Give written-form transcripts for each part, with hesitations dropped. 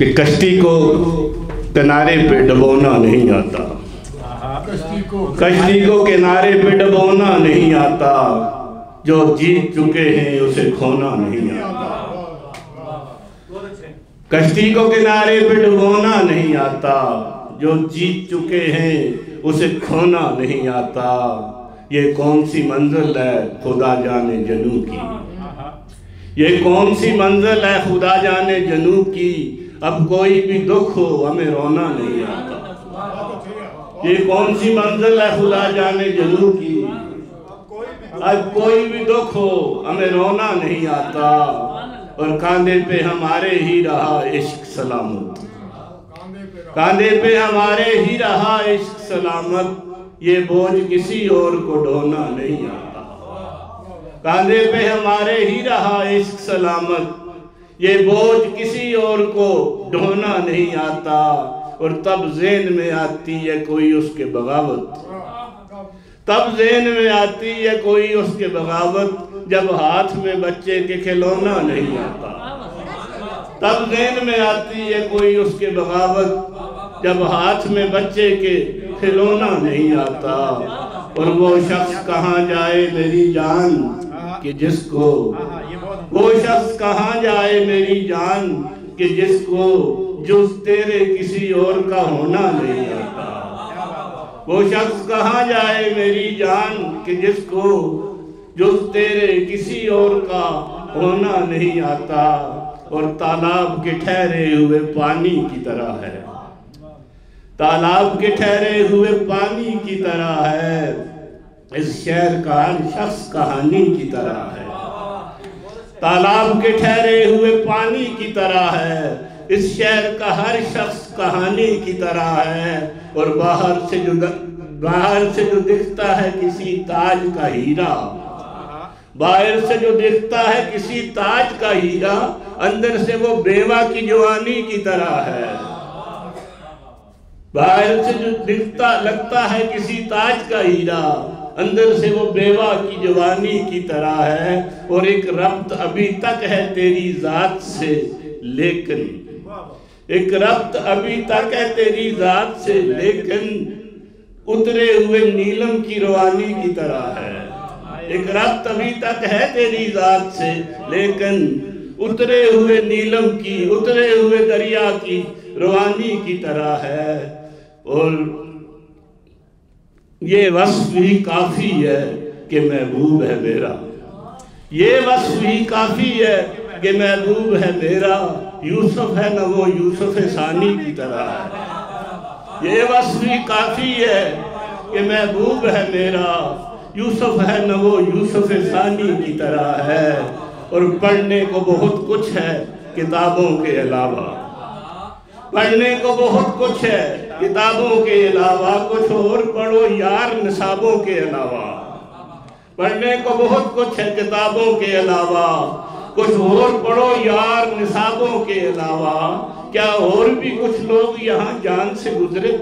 कि कश्ती को किनारे पे डबोना नहीं आता, कश्ती को किनारे पे डबोना नहीं आता, जो जीत चुके हैं उसे खोना नहीं आता। कश्ती को किनारे पे डबोना नहीं आता, जो जीत चुके हैं उसे खोना नहीं आता। ये कौन सी मंजिल है खुदा जाने जनू की, ये कौन सी मंजिल है खुदा जाने जनू की, अब कोई भी दुख हो हमें रोना नहीं आता। ये कौन सी मंजिल है खुदा जाने जनू की, अब कोई भी दुख हो हमें रोना नहीं आता। और कांधे पे हमारे ही रहा इश्क सलामत, कांधे पे हमारे ही रहा इश्क सलामत, ये बोझ किसी और को ढोना नहीं आता। कांधे पे हमारे ही रहा इश्क सलामत, ये बोझ किसी और को ढोना नहीं आता। और तब ज़हन में आती है कोई उसके बगावत, तब ज़हन में आती है कोई उसके बगावत, जब हाथ में बच्चे के खिलौना नहीं आता। तब ज़हन में आती है कोई उसके बगावत, जब हाथ में बच्चे के खिलौना नहीं आता। और वो शख्स कहाँ जाए मेरी जान कि जिसको, वो शख्स कहाँ जाए मेरी जान कि जिसको जुज़ तेरे किसी और का होना नहीं आता। वो शख्स कहाँ जाए मेरी जान कि जिसको जुज़ तेरे किसी और का होना नहीं आता। और तालाब के ठहरे हुए पानी की तरह है, तालाब के ठहरे हुए पानी की तरह है, इस शहर का हर शख्स कहानी की तरह है। तालाब के ठहरे हुए पानी की तरह है, इस शहर का हर शख्स कहानी की तरह है। और बाहर से जो दिखता है किसी ताज का हीरा, बाहर से जो दिखता है किसी ताज का हीरा, अंदर से वो बेवा की जवानी की तरह है। बाहर से जो दिखता लगता है किसी ताज का हीरा, अंदर से वो बेवा की जवानी की तरह है। और एक रब्त अभी तक है तेरी जात से लेकिन, एक रब्त अभी तक है तेरी जात से लेकिन, उतरे हुए नीलम की रवानी की तरह है। एक रात तभी तक है तेरी जात से लेकिन, उतरे हुए नीलम की, उतरे हुए दरिया की रवानी की तरह है। और ये वस्फ ही काफ़ी है कि महबूब है मेरा, ये वस्फ ही काफ़ी है कि महबूब है मेरा, यूसुफ है न वो यूसुफ सानी की तरह है। ये वस्फ ही काफ़ी है कि महबूब है मेरा, यूसुफ है न वो यूसुफ सानी की तरह है। और पढ़ने को बहुत कुछ है किताबों के अलावा, पढ़ने को बहुत कुछ है किताबों के अलावा, कुछ और पढ़ो यार निसाबों के अलावा। पढ़ने को बहुत कुछ है किताबों के अलावा, कुछ और पढ़ो यार निसाबों के अलावा। क्या और भी कुछ लोग यहाँ जान से गुजरे,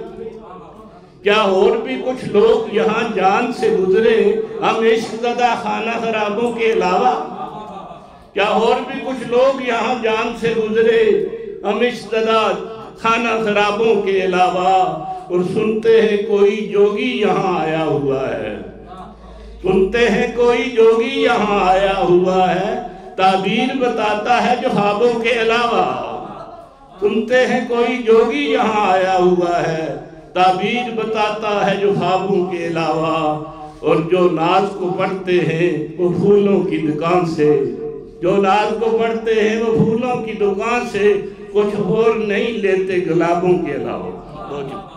क्या और भी कुछ लोग यहाँ जान से गुजरे, हम इश्कज़दा खाना खराबों के अलावा। क्या और भी कुछ लोग यहाँ जान से गुजरे, हम इश्कज़दा खाना खराबों के अलावा। और सुनते हैं कोई जोगी यहाँ आया हुआ है, सुनते हैं कोई जोगी यहाँ आया हुआ है, ताबीर बताता है जो ख्वाबों के अलावा। सुनते हैं कोई जोगी यहाँ आया हुआ है, ताबीर बताता है जो ख्वाबों के अलावा। और जो नाज को पढ़ते हैं वो फूलों की दुकान से, जो नाज को पढ़ते हैं वो फूलों की दुकान से, कुछ और नहीं लेते गुलाबों के अलावा।